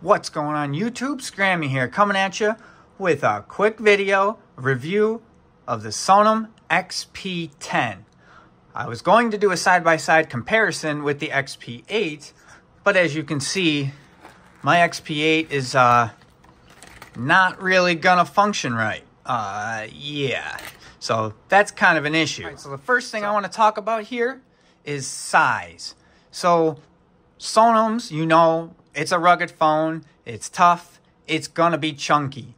What's going on YouTube? Scrammy here, coming at you with a quick video review of the Sonim XP10. I was going to do a side-by-side comparison with the XP8, but as you can see, my XP8 is not really gonna function right. Yeah, so that's kind of an issue. All right, so the first thing I want to talk about here is size. So Sonim's, you know, it's a rugged phone, it's tough, it's gonna be chunky.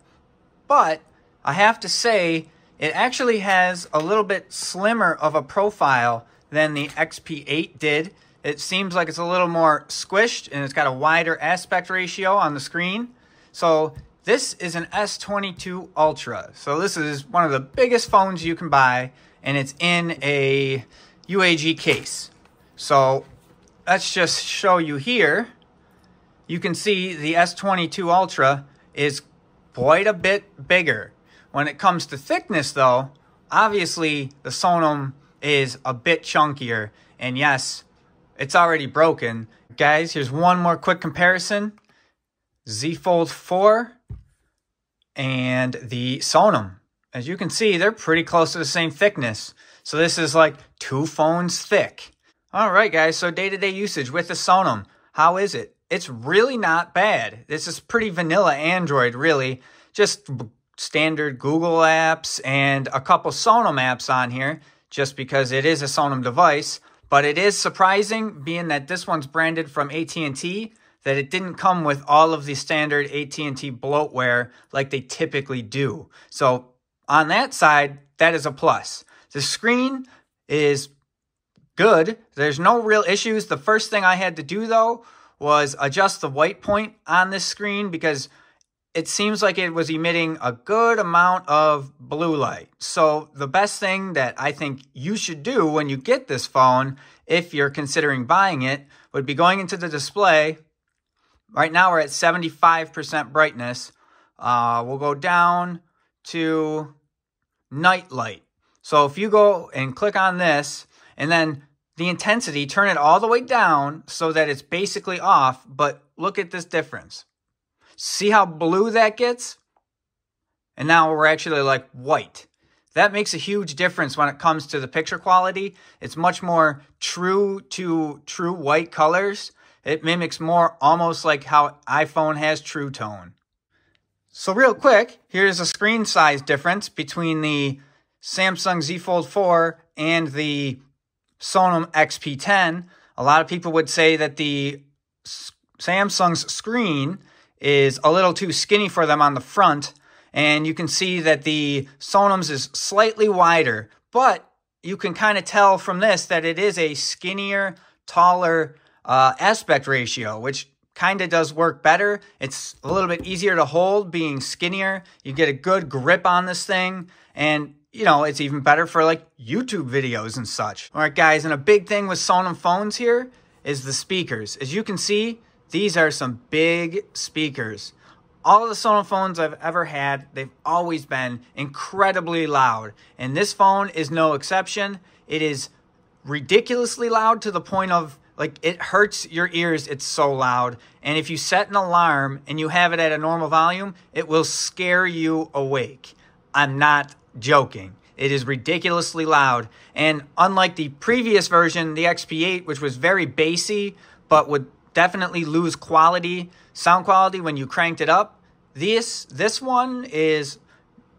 But I have to say, it actually has a little bit slimmer of a profile than the XP8 did. It seems like it's a little more squished and it's got a wider aspect ratio on the screen. So this is an S22 Ultra. So this is one of the biggest phones you can buy, and it's in a UAG case. So let's just show you here. You can see the S22 Ultra is quite a bit bigger. When it comes to thickness though, obviously the Sonim is a bit chunkier, and yes, it's already broken. Guys, here's one more quick comparison. Z Fold 4 and the Sonim. As you can see, they're pretty close to the same thickness. So this is like two phones thick. All right guys, so day-to-day usage with the Sonim, how is it? It's really not bad. This is pretty vanilla Android, really. Just standard Google apps and a couple Sonim apps on here, just because it is a Sonim device. But it is surprising, being that this one's branded from AT&T, that it didn't come with all of the standard AT&T bloatware like they typically do. So on that side, that is a plus. The screen is good. There's no real issues. The first thing I had to do, though, was adjust the white point on this screen because it seems like it was emitting a good amount of blue light. So the best thing that I think you should do when you get this phone, if you're considering buying it, would be going into the display. Right now we're at 75% brightness. We'll go down to night light. So if you go and click on this and then the intensity, turn it all the way down so that it's basically off, but look at this difference. See how blue that gets? And now we're actually like white. That makes a huge difference when it comes to the picture quality. It's much more true to true white colors. It mimics more almost like how iPhone has True Tone. So real quick, here's a screen size difference between the Samsung Z Fold 4 and the Sonim XP10. A lot of people would say that the Samsung's screen is a little too skinny for them on the front, and you can see that the Sonim's is slightly wider, but you can kind of tell from this that it is a skinnier, taller aspect ratio, which kind of does work better. It's a little bit easier to hold being skinnier. You get a good grip on this thing, and you know, it's even better for like YouTube videos and such. All right, guys, and a big thing with Sonim phones here is the speakers. As you can see, these are some big speakers. All of the Sonim phones I've ever had, they've always been incredibly loud. And this phone is no exception. It is ridiculously loud to the point of, like, it hurts your ears, it's so loud. And if you set an alarm and you have it at a normal volume, it will scare you awake. I'm not joking. It is ridiculously loud, and unlike the previous version, the XP8, which was very bassy but would definitely lose quality, sound quality, when you cranked it up, this one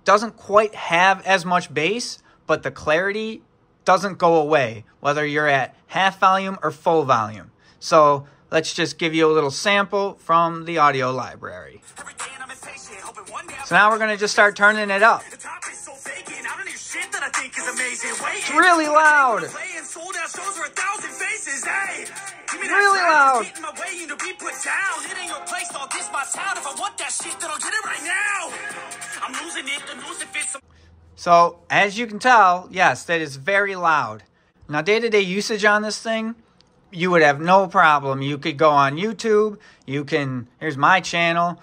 doesn't quite have as much bass, but the clarity doesn't go away whether you're at half volume or full volume. So let's just give you a little sample from the audio library. So now we're going to just start turning it up. It's really loud. Really loud. So as you can tell, yes, that is very loud. Now day-to-day usage on this thing, you would have no problem. You could go on YouTube. You can, here's my channel.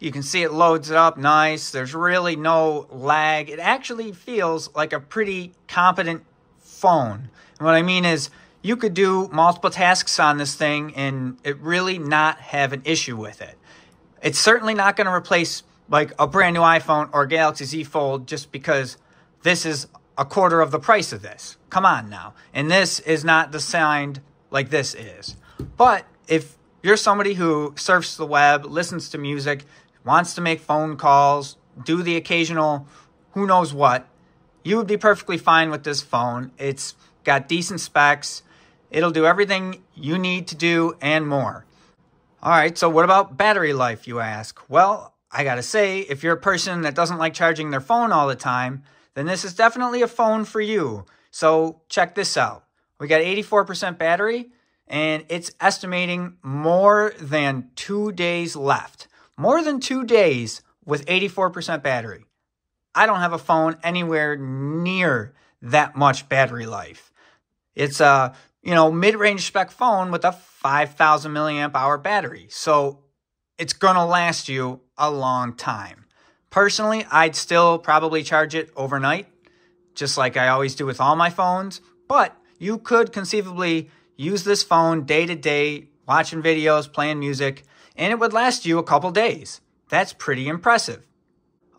You can see it loads it up nice. There's really no lag. It actually feels like a pretty competent phone. And what I mean is, you could do multiple tasks on this thing and it really not have an issue with it. It's certainly not going to replace like a brand new iPhone or Galaxy Z Fold just because this is a quarter of the price of this. Come on now. And this is not designed like this is. But if you're somebody who surfs the web, listens to music, wants to make phone calls, do the occasional who knows what, you would be perfectly fine with this phone. It's got decent specs. It'll do everything you need to do and more. All right, so what about battery life, you ask? Well, I gotta say, if you're a person that doesn't like charging their phone all the time, then this is definitely a phone for you. So check this out. We got 84% battery, and it's estimating more than 2 days left. More than 2 days with 84% battery. I don't have a phone anywhere near that much battery life. It's a, you know, mid-range spec phone with a 5,000 milliamp hour battery. So it's gonna last you a long time. Personally, I'd still probably charge it overnight, just like I always do with all my phones. But you could conceivably use this phone day to day, watching videos, playing music, and it would last you a couple days. That's pretty impressive.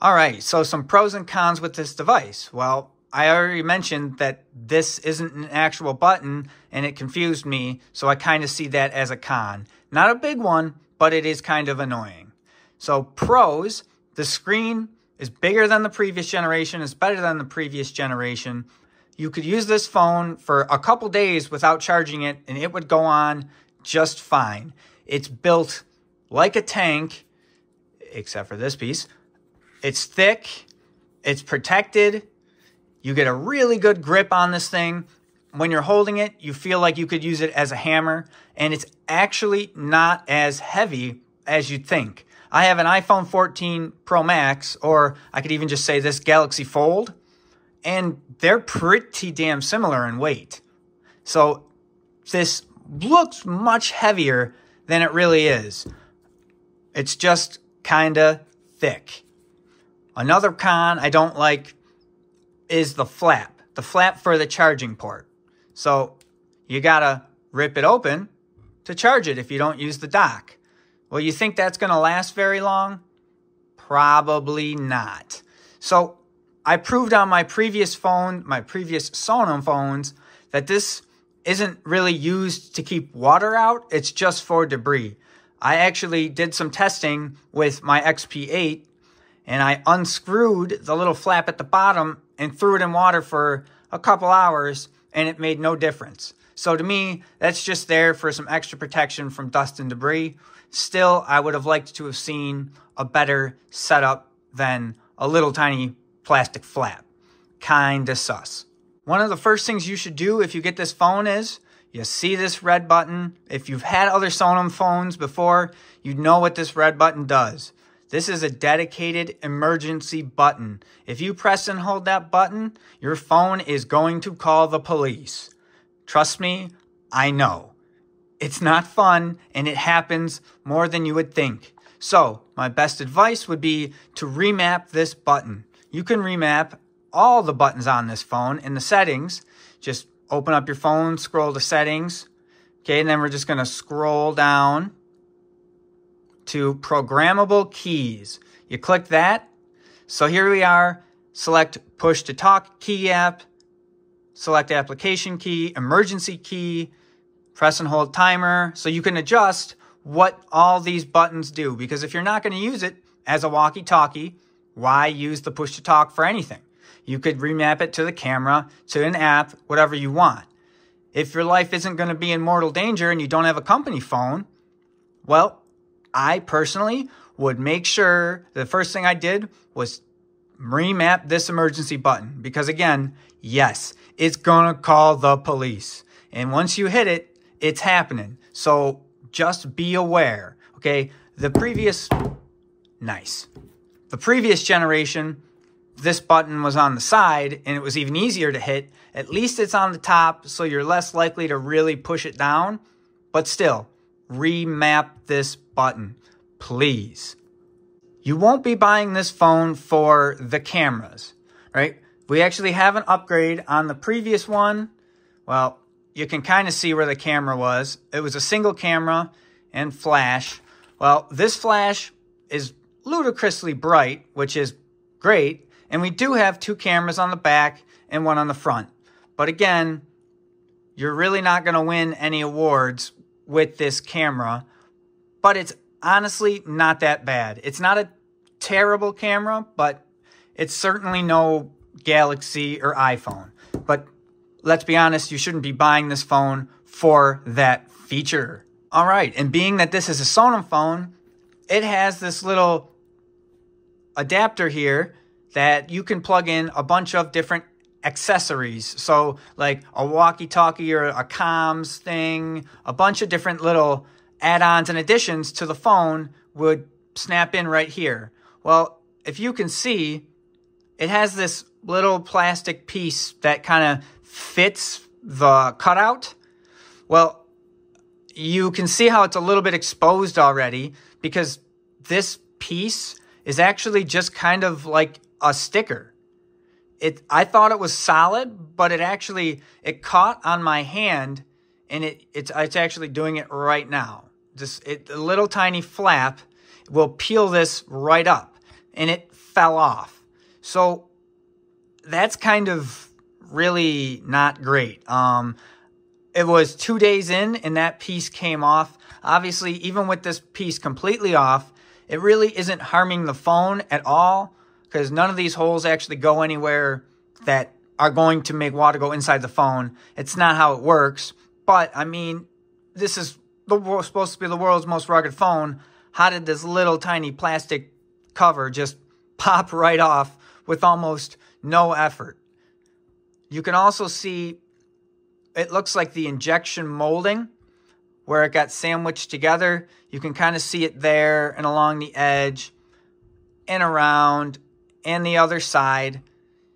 All right, so some pros and cons with this device. Well, I already mentioned that this isn't an actual button and it confused me, so I kind of see that as a con. Not a big one, but it is kind of annoying. So pros, the screen is bigger than the previous generation, it's better than the previous generation. You could use this phone for a couple days without charging it and it would go on just fine. It's built like a tank, except for this piece. It's thick, it's protected, you get a really good grip on this thing. When you're holding it, you feel like you could use it as a hammer, and it's actually not as heavy as you'd think. I have an iPhone 14 Pro Max, or I could even just say this Galaxy Fold, and they're pretty damn similar in weight. So this looks much heavier than it really is. It's just kinda thick. Another con I don't like is the flap for the charging port. So you gotta rip it open to charge it if you don't use the dock. Well, you think that's gonna last very long? Probably not. So I proved on my previous phone, my previous Sonim phones, that this isn't really used to keep water out, it's just for debris. I actually did some testing with my XP8, and I unscrewed the little flap at the bottom and threw it in water for a couple hours, and it made no difference. So to me, that's just there for some extra protection from dust and debris. Still, I would have liked to have seen a better setup than a little tiny plastic flap. Kinda sus. One of the first things you should do if you get this phone is, you see this red button. If you've had other Sonim phones before, you know what this red button does. This is a dedicated emergency button. If you press and hold that button, your phone is going to call the police. Trust me, I know. It's not fun, and it happens more than you would think. So, my best advice would be to remap this button. You can remap all the buttons on this phone in the settings. Just open up your phone, scroll to settings. Okay, and then we're just going to scroll down to programmable keys. You click that. So here we are. Select push to talk key app. Select application key, emergency key, press and hold timer. So you can adjust what all these buttons do, because if you're not going to use it as a walkie-talkie, why use the push to talk for anything? You could remap it to the camera, to an app, whatever you want. If your life isn't going to be in mortal danger and you don't have a company phone, well, I personally would make sure the first thing I did was remap this emergency button, because again, yes, it's gonna call the police. And once you hit it, it's happening. So just be aware, okay? The previous generation, this button was on the side and it was even easier to hit. At least it's on the top, so you're less likely to really push it down, but still, remap this button, please. You won't be buying this phone for the cameras, right? We actually have an upgrade on the previous one. Well, you can kind of see where the camera was. It was a single camera and flash. Well, this flash is ludicrously bright, which is great. And we do have two cameras on the back and one on the front. But again, you're really not going to win any awards with this camera. But it's honestly not that bad. It's not a terrible camera, but it's certainly no Galaxy or iPhone. But let's be honest, you shouldn't be buying this phone for that feature. All right, and being that this is a Sonim phone, it has this little adapter here that you can plug in a bunch of different accessories. So like a walkie-talkie or a comms thing, a bunch of different little add-ons and additions to the phone would snap in right here. Well, if you can see, it has this little plastic piece that kind of fits the cutout. Well, you can see how it's a little bit exposed already because this piece is actually just kind of like a sticker. I thought it was solid, but it actually, it caught on my hand and it's actually doing it right now. A little tiny flap will peel this right up and it fell off. So that's kind of really not great. It was 2 days in and that piece came off. Obviously, even with this piece completely off, it really isn't harming the phone at all because none of these holes actually go anywhere that are going to make water go inside the phone. It's not how it works. But, I mean, this is supposed to be the world's most rugged phone. How did this little tiny plastic cover just pop right off with almost no effort? You can also see it looks like the injection molding where it got sandwiched together. You can kind of see it there and along the edge and around and the other side.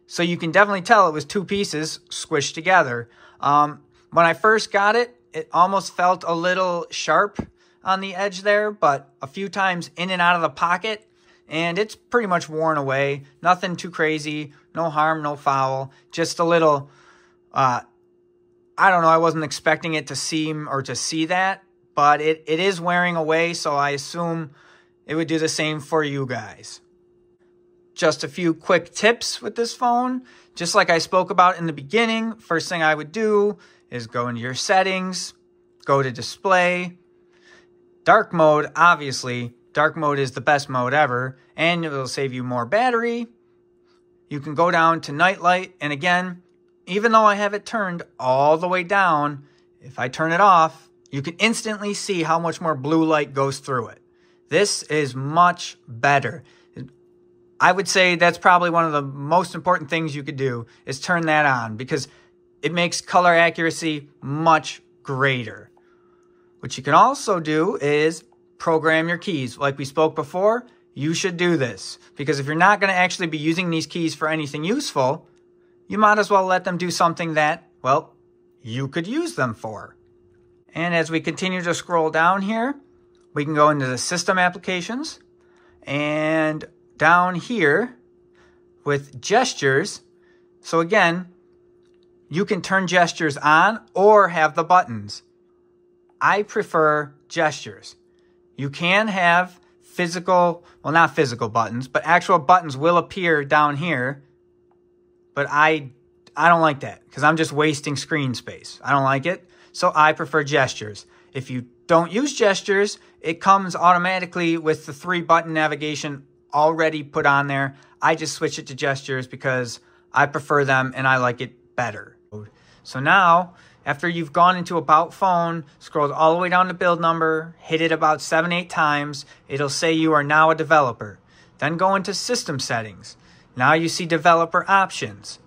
So you can definitely tell it was two pieces squished together. When I first got it, it almost felt a little sharp on the edge there, but a few times in and out of the pocket, and it's pretty much worn away. Nothing too crazy, no harm, no foul. Just a little, I don't know, I wasn't expecting it to seem or to see that, but it is wearing away, so I assume it would do the same for you guys. Just a few quick tips with this phone. Just like I spoke about in the beginning, first thing I would do is go into your settings, go to display, dark mode, obviously. Dark mode is the best mode ever, and it'll save you more battery. You can go down to night light, and again, even though I have it turned all the way down, if I turn it off, you can instantly see how much more blue light goes through it. This is much better. I would say that's probably one of the most important things you could do is turn that on because it makes color accuracy much greater. What you can also do is program your keys. Like we spoke before, you should do this because if you're not going to actually be using these keys for anything useful, you might as well let them do something that, well, you could use them for. And as we continue to scroll down here, we can go into the system applications, and down here with gestures. So again, you can turn gestures on or have the buttons. I prefer gestures. You can have physical, well, not physical buttons, but actual buttons will appear down here. But I don't like that because I'm just wasting screen space. I don't like it, so I prefer gestures. If you don't use gestures, it comes automatically with the three-button navigation already put on there. I just switch it to gestures because I prefer them and I like it better. So now, after you've gone into About Phone, scrolled all the way down to Build Number, hit it about 7-8 times, it'll say you are now a developer. Then go into System Settings. Now you see Developer Options.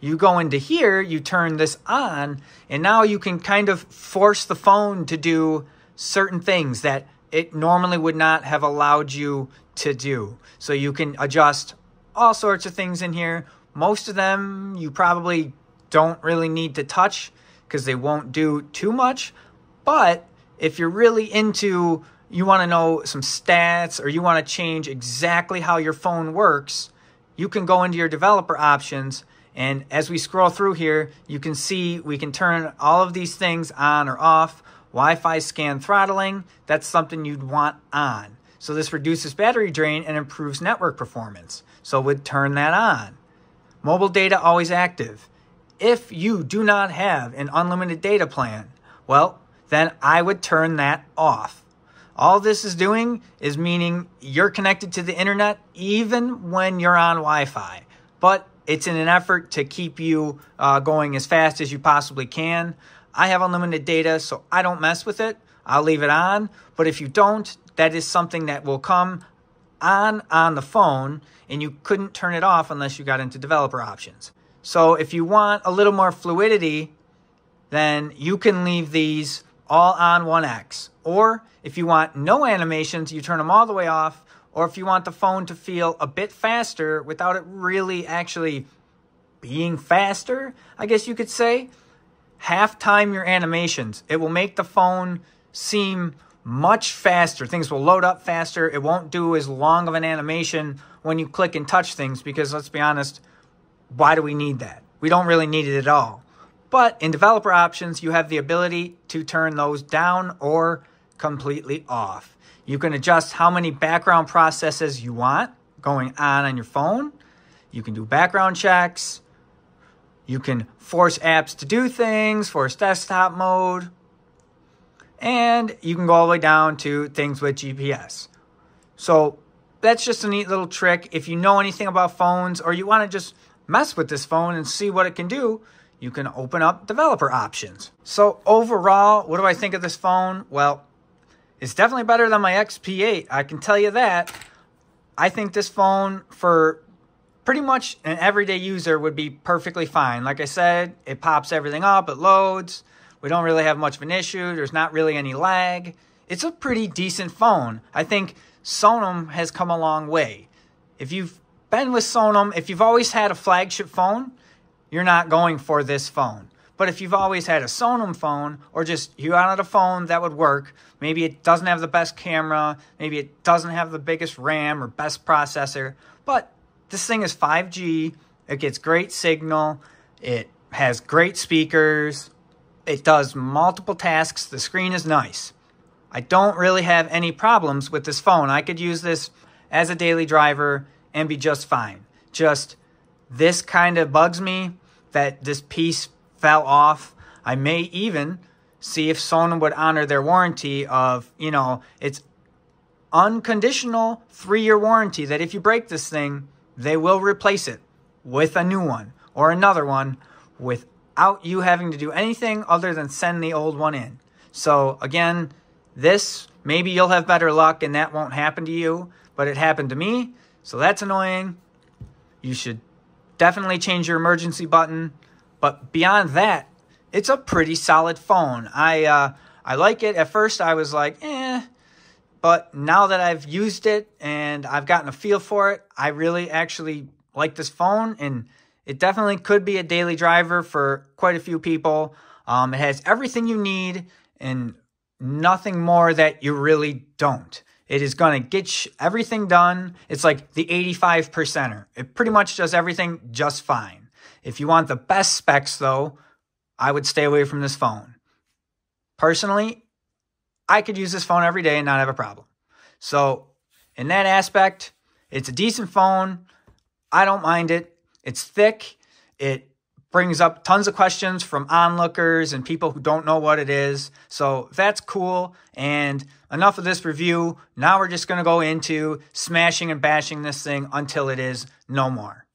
You go into here, you turn this on, and now you can kind of force the phone to do certain things that it normally would not have allowed you to do. So you can adjust all sorts of things in here. Most of them you probably don't really need to touch because they won't do too much. But if you're really into, you want to know some stats or you want to change exactly how your phone works, you can go into your developer options. And as we scroll through here, you can see we can turn all of these things on or off. Wi-Fi scan throttling, that's something you'd want on. So this reduces battery drain and improves network performance. So we'd turn that on. Mobile data always active. If you do not have an unlimited data plan, well, then I would turn that off. All this is doing is meaning you're connected to the internet even when you're on Wi-Fi. But it's in an effort to keep you going as fast as you possibly can. I have unlimited data, so I don't mess with it. I'll leave it on. But if you don't, that is something that will come on the phone, and you couldn't turn it off unless you got into developer options. So if you want a little more fluidity, then you can leave these all on 1X. Or if you want no animations, you turn them all the way off. Or if you want the phone to feel a bit faster without it really actually being faster, I guess you could say, half time your animations. It will make the phone seem much faster. Things will load up faster. It won't do as long of an animation when you click and touch things because, let's be honest, why do we need that? We don't really need it at all. But in developer options, you have the ability to turn those down or completely off. You can adjust how many background processes you want going on your phone. You can do background checks. You can force apps to do things, force desktop mode. And you can go all the way down to things with GPS. So that's just a neat little trick. If you know anything about phones or you want to just mess with this phone and see what it can do, you can open up developer options. So overall, what do I think of this phone? Well, it's definitely better than my XP8. I can tell you that. I think this phone for pretty much an everyday user would be perfectly fine. Like I said, it pops everything up. It loads. We don't really have much of an issue. There's not really any lag. It's a pretty decent phone. I think Sonim has come a long way. If you've been with Sonim, if you've always had a flagship phone, you're not going for this phone. But if you've always had a Sonim phone, or just you wanted a phone that would work, maybe it doesn't have the best camera, maybe it doesn't have the biggest RAM or best processor, but this thing is 5G, it gets great signal, it has great speakers, it does multiple tasks. The screen is nice. I don't really have any problems with this phone. I could use this as a daily driver and be just fine. Just this kind of bugs me that this piece fell off. I may even see if Sonim would honor their warranty of, you know, it's unconditional 3-year warranty that if you break this thing, they will replace it with a new one or another one without you having to do anything other than send the old one in. So again, this, maybe you'll have better luck and that won't happen to you, but it happened to me, so that's annoying. You should definitely change your emergency button, but beyond that, it's a pretty solid phone. I like it. At first I was like, eh, but now that I've used it and I've gotten a feel for it, I really actually like this phone, and it definitely could be a daily driver for quite a few people. It has everything you need and nothing more that you really don't. It is going to get everything done. It's like the 85%er. It pretty much does everything just fine. If you want the best specs, though, I would stay away from this phone. Personally, I could use this phone every day and not have a problem. So in that aspect, it's a decent phone. I don't mind it. It's thick. It brings up tons of questions from onlookers and people who don't know what it is. So that's cool. And enough of this review. Now we're just going to go into smashing and bashing this thing until it is no more.